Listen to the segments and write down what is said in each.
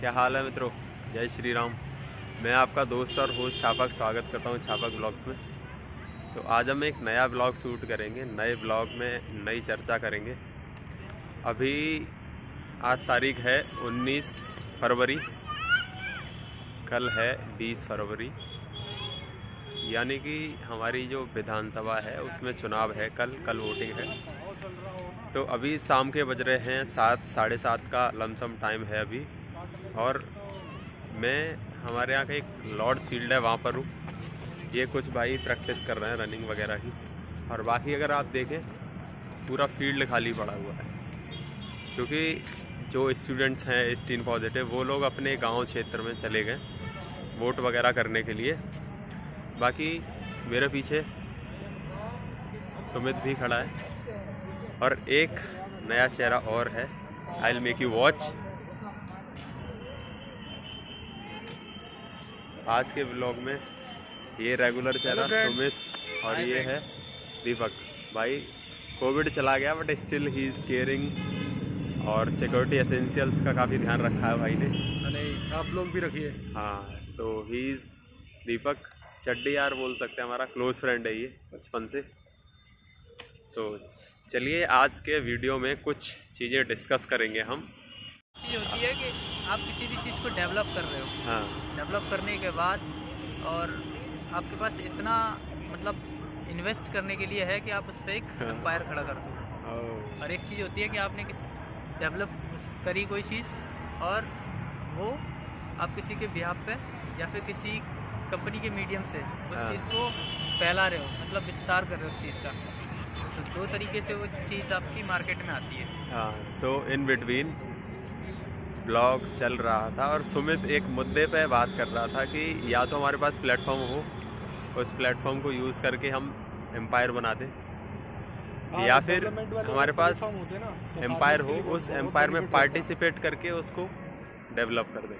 क्या हाल है मित्रों, जय श्री राम। मैं आपका दोस्त और होस्ट छापक स्वागत करता हूँ छापक ब्लॉग्स में। तो आज हम एक नया ब्लॉग शूट करेंगे, नए ब्लॉग में नई चर्चा करेंगे। अभी आज तारीख है 19 फरवरी, कल है 20 फरवरी, यानी कि हमारी जो विधानसभा है उसमें चुनाव है, कल वोटिंग है। तो अभी शाम के बज रहे हैं 7, साढ़े 7 का लमसम टाइम है अभी, और मैं हमारे यहाँ का एक लॉर्ड्स फील्ड है वहाँ पर हूँ। ये कुछ भाई प्रैक्टिस कर रहे हैं रनिंग वगैरह की, और बाकी अगर आप देखें पूरा फील्ड खाली पड़ा हुआ है, क्योंकि जो स्टूडेंट्स हैं 18 पॉजिटिव वो लोग अपने गाँव क्षेत्र में चले गए वोट वगैरह करने के लिए। बाकी मेरे पीछे सुमित भी खड़ा है और एक नया चेहरा और है। I will make you watch. आज के ब्लॉग में ये रेगुलर चेहरा सुमित और ये है दीपक भाई। कोविड चला गया but still he is caring, और सिक्योरिटी एसेंशियल्स का काफ़ी ध्यान रखा है भाई ने। अरे आप लोग भी रखिए। हाँ, तो ही इज़ दीपक चड्डी यार बोल सकते हैं, हमारा क्लोज फ्रेंड है ये बचपन से। तो चलिए आज के वीडियो में कुछ चीज़ें डिस्कस करेंगे हम। चीज़ होती है कि आप किसी भी चीज़ को डेवलप कर रहे हो, हाँ, डेवलप करने के बाद और आपके पास इतना मतलब इन्वेस्ट करने के लिए है कि आप उस पर एक एम्पायर खड़ा कर सको। और एक चीज़ होती है कि आपने डेवलप करी कोई चीज़ और वो आप किसी के बिहाफ पे या फिर किसी कंपनी के मीडियम से उस चीज़ को फैला रहे हो, मतलब विस्तार कर रहे हो उस चीज़ का। तो 2 तरीके से वो चीज़ आपकी मार्केट में आती है। हाँ, सो इन बिटवीन ब्लॉग चल रहा था और सुमित एक मुद्दे पे बात कर रहा था कि या तो हमारे पास प्लेटफॉर्म हो, उस प्लेटफॉर्म को यूज़ करके हम एम्पायर बना दें, या फिर हमारे पास एम्पायर हो, उस एम्पायर में पार्टिसिपेट करके उसको डेवलप कर दें।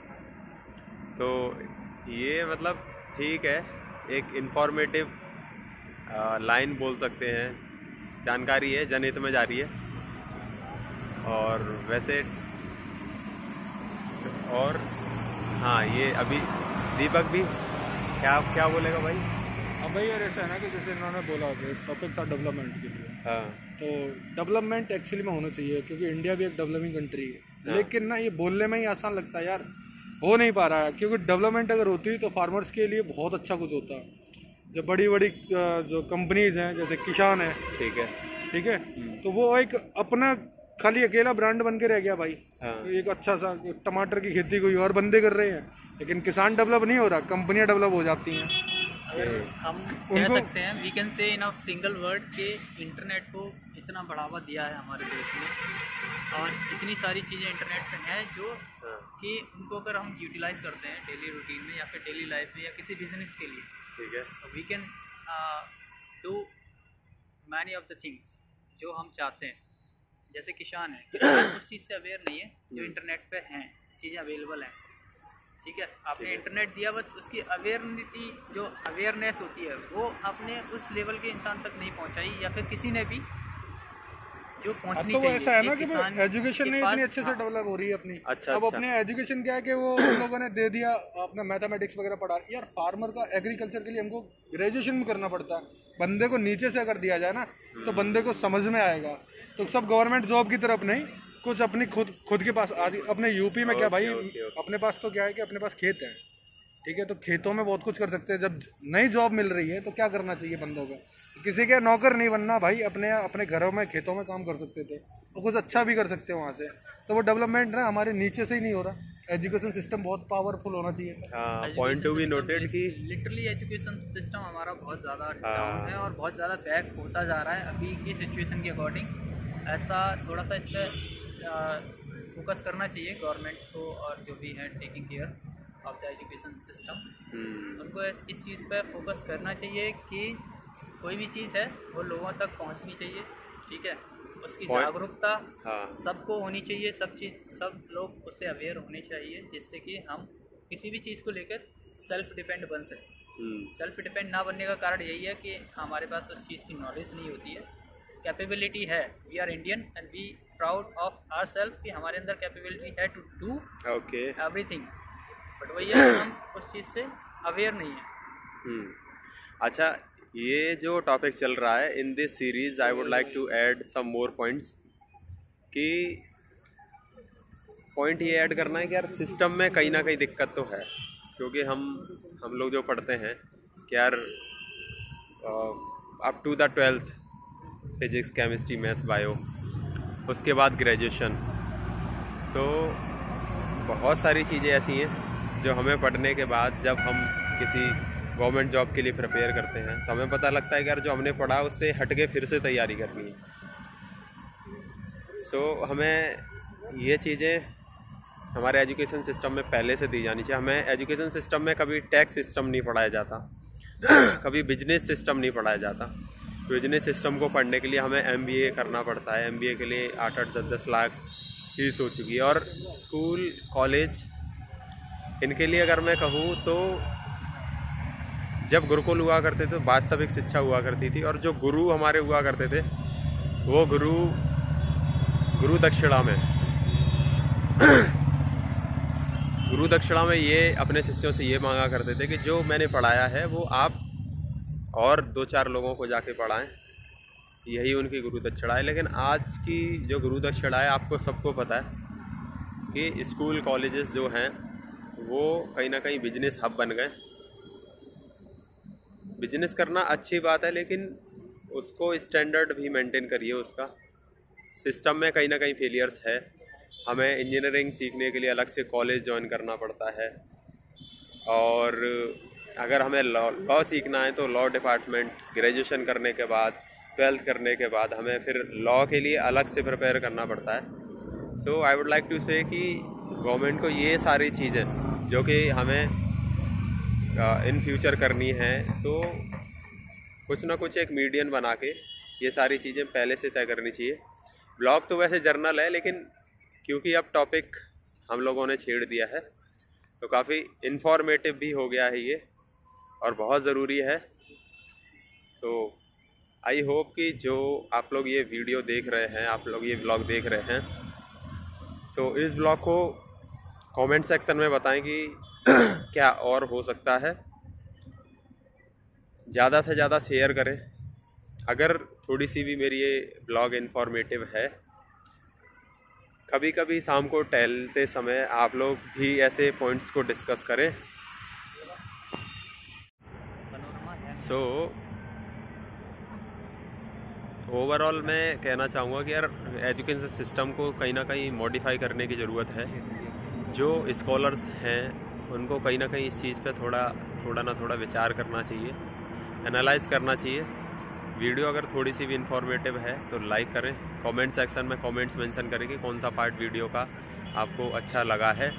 तो ये मतलब ठीक है, एक इंफॉर्मेटिव लाइन बोल सकते हैं, जानकारी है, जनहित में जा रही है। और वैसे और हाँ, ये अभी दीपक भी क्या बोलेगा भाई। अब भाई यार ऐसा है ना कि जैसे इन्होंने बोला कि टॉपिक था डेवलपमेंट के लिए, हाँ, तो डेवलपमेंट एक्चुअली में होना चाहिए क्योंकि इंडिया भी एक डेवलपिंग कंट्री है। हाँ। लेकिन ना ये बोलने में ही आसान लगता है यार, हो नहीं पा रहा है। क्योंकि डेवलपमेंट अगर होती तो फार्मर्स के लिए बहुत अच्छा कुछ होता। जो बड़ी बड़ी जो कंपनीज़ हैं जैसे किसान है, ठीक है, तो वो एक अपना खाली अकेला ब्रांड बन के रह गया भाई। हाँ। तो एक अच्छा सा टमाटर की खेती कोई और बंदे कर रहे हैं, लेकिन किसान डेवलप नहीं हो रहा, कंपनियां डेवलप हो जाती हैं। हम कह सकते हैं, we can say in a single word के इंटरनेट को इतना बढ़ावा दिया है हमारे देश में, और इतनी सारी चीज़ें इंटरनेट पे हैं जो कि उनको अगर हम यूटिलाइज करते हैं डेली रूटीन में या फिर डेली लाइफ में या किसी बिजनेस के लिए, ठीक है, तो we can do many of the things जो हम चाहते हैं। जैसे किसान है, उस चीज़ से अवेयर नहीं है जो इंटरनेट पे हैं, चीज़ें अवेलेबल हैं, ठीक है। आपने इंटरनेट दिया बट उसकी अवेयरनिटी जो अवेयरनेस होती है वो आपने उस लेवल के इंसान तक नहीं पहुंचाई, या फिर किसी ने भी जो पहुंचनी चाहिए। तो ऐसा है ना कि एजुकेशन नहीं इतनी अच्छे से डेवलप हो रही है अपनी। अच्छा, अब अपने एजुकेशन क्या है कि वो लोगों ने दे दिया अपना मैथमेटिक्स वगैरह पढ़ा यार। फार्मर का एग्रीकल्चर के लिए हमको ग्रेजुएशन भी करना पड़ता है। बंदे को नीचे से अगर दिया जाए ना तो बंदे को समझ में आएगा। तो सब गवर्नमेंट जॉब की तरफ नहीं, कुछ अपनी खुद के पास। आज अपने यूपी में क्या भाई, अपने पास तो क्या है कि अपने पास खेत हैं, ठीक है, तो खेतों में बहुत कुछ कर सकते हैं। जब नई जॉब मिल रही है तो क्या करना चाहिए बंदों का, किसी के नौकर नहीं बनना भाई, अपने घरों में खेतों में काम कर सकते थे और कुछ अच्छा भी कर सकते हैं वहाँ से। तो वो डेवलपमेंट ना हमारे नीचे से ही नहीं हो रहा। एजुकेशन सिस्टम बहुत पावरफुल होना चाहिए। पॉइंट टू बी नोटेड कि लिटरली एजुकेशन सिस्टम हमारा बहुत ज़्यादा डाउन है और बहुत ज़्यादा बैक होता जा रहा है अभी की सिचुएशन के अकॉर्डिंग। ऐसा थोड़ा सा इस पर फोकस करना चाहिए गवर्नमेंट्स को, और जो भी हैं taking care of the education system, उनको इस चीज़ पे फोकस करना चाहिए कि कोई भी चीज़ है वो लोगों तक पहुंचनी चाहिए, ठीक है। उसकी जागरूकता, हाँ, सबको होनी चाहिए, सब लोग उससे अवेयर होने चाहिए, जिससे कि हम किसी भी चीज़ को लेकर सेल्फ डिपेंड बन सकें। सेल्फ डिपेंड ना बनने का कारण यही है कि हमारे पास उस चीज़ की नॉलेज नहीं होती है, कैपेबिलिटी है। We are Indian and we proud of ourselves कि हमारे अंदर कैपेबिलिटी है टू डू एवरीथिंग, बट वही हम उस चीज़ से अवेयर नहीं है। अच्छा, ये जो टॉपिक चल रहा है in this series I would like to add some more points कि पॉइंट ये ऐड करना है कि यार सिस्टम में कहीं ना कहीं दिक्कत तो है, क्योंकि हम लोग जो पढ़ते हैं कि यार up to the 12th physics chemistry maths bio, उसके बाद ग्रेजुएशन, तो बहुत सारी चीज़ें ऐसी हैं जो हमें पढ़ने के बाद जब हम किसी गवर्नमेंट जॉब के लिए प्रिपेयर करते हैं तो हमें पता लगता है कि यार जो हमने पढ़ा उससे हट के फिर से तैयारी करनी है। सो हमें ये चीज़ें हमारे एजुकेशन सिस्टम में पहले से दी जानी चाहिए। हमें एजुकेशन सिस्टम में कभी टैक्स सिस्टम नहीं पढ़ाया जाता, कभी बिजनेस सिस्टम नहीं पढ़ाया जाता। बिजनेस सिस्टम को पढ़ने के लिए हमें MBA करना पड़ता है, MBA के लिए 8-10 लाख फीस हो चुकी है, और स्कूल कॉलेज इनके लिए अगर मैं कहूँ तो जब गुरुकुल हुआ करते थे तो वास्तविक शिक्षा हुआ करती थी, और जो गुरु हमारे हुआ करते थे वो गुरु दक्षिणा में ये अपने शिष्यों से ये मांगा करते थे कि जो मैंने पढ़ाया है वो आप और 2-4 लोगों को जाके पढ़ाएं, यही उनकी गुरु दक्षिणा है। लेकिन आज की जो गुरु दक्षिणा है आपको सबको पता है कि स्कूल कॉलेजेस जो हैं वो कहीं ना कहीं बिजनेस हब बन गए। बिजनेस करना अच्छी बात है, लेकिन उसको स्टैंडर्ड भी मेंटेन करिए, उसका सिस्टम में कहीं ना कहीं फेलियर्स है। हमें इंजीनियरिंग सीखने के लिए अलग से कॉलेज ज्वाइन करना पड़ता है, और अगर हमें लॉ सीखना है तो लॉ डिपार्टमेंट ग्रेजुएशन करने के बाद 12th करने के बाद हमें फिर लॉ के लिए अलग से प्रिपेयर करना पड़ता है। So I would like to say कि गवर्नमेंट को ये सारी चीज़ें जो कि हमें इन फ्यूचर करनी है तो कुछ ना कुछ एक मीडियन बना के ये सारी चीज़ें पहले से तय करनी चाहिए। ब्लॉग तो वैसे जर्नल है, लेकिन क्योंकि अब टॉपिक हम लोगों ने छेड़ दिया है तो काफ़ी इन्फॉर्मेटिव भी हो गया है ये, और बहुत ज़रूरी है। तो आई होप कि जो आप लोग ये वीडियो देख रहे हैं, आप लोग ये ब्लॉग देख रहे हैं, तो इस ब्लॉग को कमेंट सेक्शन में बताएं कि क्या और हो सकता है। ज़्यादा से ज़्यादा शेयर करें। अगर थोड़ी सी भी मेरी ये ब्लॉग इन्फॉर्मेटिव है, कभी कभी शाम को टहलते समय आप लोग भी ऐसे पॉइंट्स को डिस्कस करें। सो ओवरऑल मैं कहना चाहूँगा कि यार एजुकेशन सिस्टम को कहीं ना कहीं मॉडिफाई करने की ज़रूरत है। जो स्कॉलर्स हैं उनको कहीं ना कहीं इस चीज़ पे थोड़ा ना थोड़ा विचार करना चाहिए, एनालाइज़ करना चाहिए। वीडियो अगर थोड़ी सी भी इन्फॉर्मेटिव है तो लाइक करें। कमेंट सेक्शन में कमेंट्स मेंशन करें कि कौन सा पार्ट वीडियो का आपको अच्छा लगा है।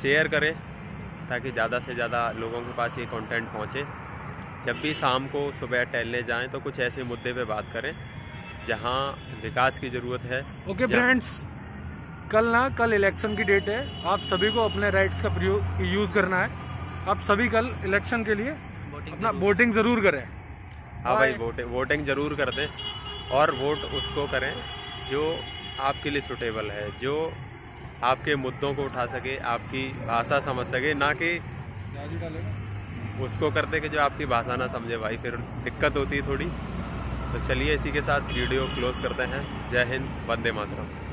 शेयर करें ताकि ज़्यादा से ज़्यादा लोगों के पास ये कंटेंट पहुँचे। जब भी शाम को सुबह टहलने जाएं तो कुछ ऐसे मुद्दे पे बात करें जहाँ विकास की ज़रूरत है। ओके फ्रेंड्स, कल इलेक्शन की डेट है, आप सभी को अपने राइट्स का यूज़ करना है। आप सभी कल इलेक्शन के लिए अपना वोटिंग ज़रूर करें। हाँ भाई, वोटिंग ज़रूर कर दें, और वोट उसको करें जो आपके लिए सूटेबल है, जो आपके मुद्दों को उठा सके, आपकी भाषा समझ सके, ना कि उसको करते कि जो आपकी भाषा ना समझे, भाई फिर दिक्कत होती है थोड़ी। तो चलिए इसी के साथ वीडियो क्लोज़ करते हैं। जय हिंद, वंदे मातरम।